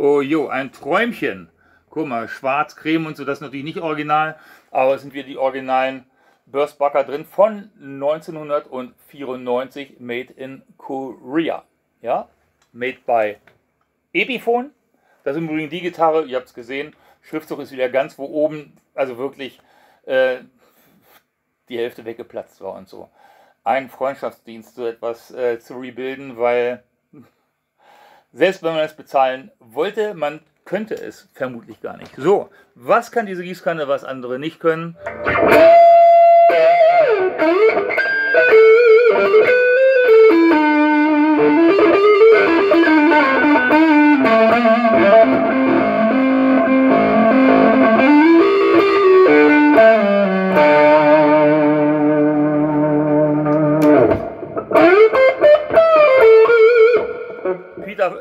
Oh jo, ein Träumchen. Guck mal, Schwarzcreme und so, das ist natürlich nicht original, aber es sind wieder die originalen Burstbucker drin von 1994, made in Korea. Ja, made by Epiphone. Das ist übrigens die Gitarre, ihr habt es gesehen. Schriftzug ist wieder ganz wo oben, also wirklich die Hälfte weggeplatzt war und so. Ein Freundschaftsdienst, so etwas zu rebuilden, weil selbst wenn man es bezahlen wollte, man könnte es vermutlich gar nicht. So, was kann diese Gießkanne, was andere nicht können?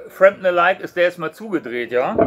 Fremden-alike ist der jetzt mal zugedreht, ja?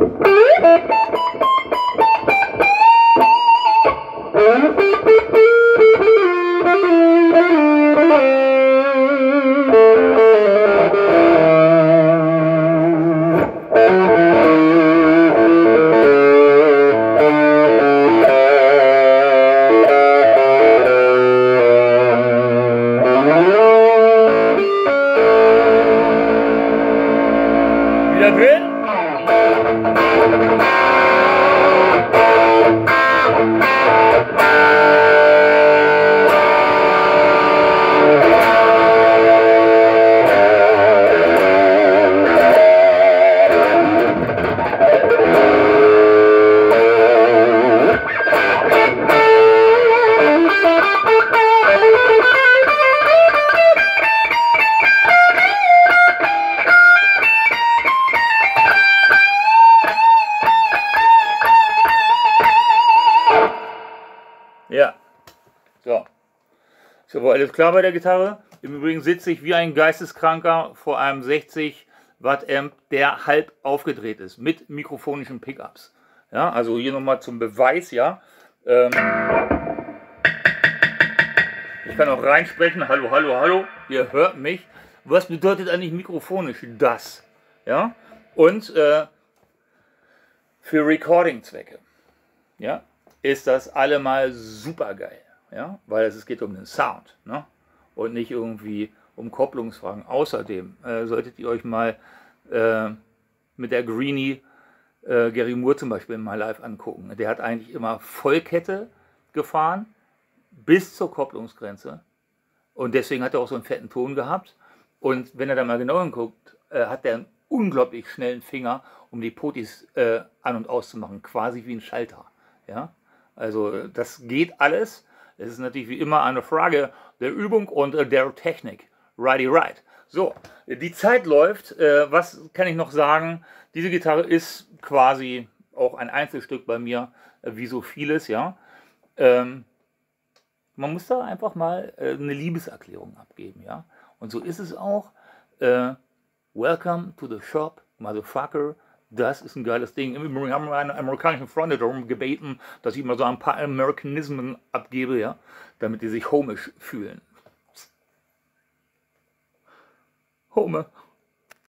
Alles klar bei der Gitarre. Im Übrigen sitze ich wie ein Geisteskranker vor einem 60 Watt Amp, der halb aufgedreht ist, mit mikrofonischen Pickups. Ja, also hier nochmal zum Beweis, ja. Ich kann auch reinsprechen. Hallo, hallo, hallo. Ihr hört mich. Was bedeutet eigentlich mikrofonisch das? Ja, und für Recording-Zwecke, ja, ist das allemal super geil. Ja, weil es geht um den Sound, ne? Und nicht irgendwie um Kopplungsfragen. Außerdem solltet ihr euch mal mit der Greenie Gary Moore zum Beispiel mal live angucken. Der hat eigentlich immer Vollkette gefahren bis zur Kopplungsgrenze und deswegen hat er auch so einen fetten Ton gehabt. Und wenn er da mal genau hinguckt, hat er einen unglaublich schnellen Finger, um die Potis an- und auszumachen, quasi wie ein Schalter. Ja? Also das geht alles. Es ist natürlich wie immer eine Frage der Übung und der Technik. Righty right. So, die Zeit läuft. Was kann ich noch sagen? Diese Gitarre ist quasi auch ein Einzelstück bei mir, wie so vieles, ja. Man muss da einfach mal eine Liebeserklärung abgeben, ja. Und so ist es auch. Welcome to the shop, motherfucker. Das ist ein geiles Ding. Im Übrigen haben wir einen amerikanischen Freund darum gebeten, dass ich mal so ein paar Amerikanismen abgebe, ja, damit die sich homisch fühlen. Home.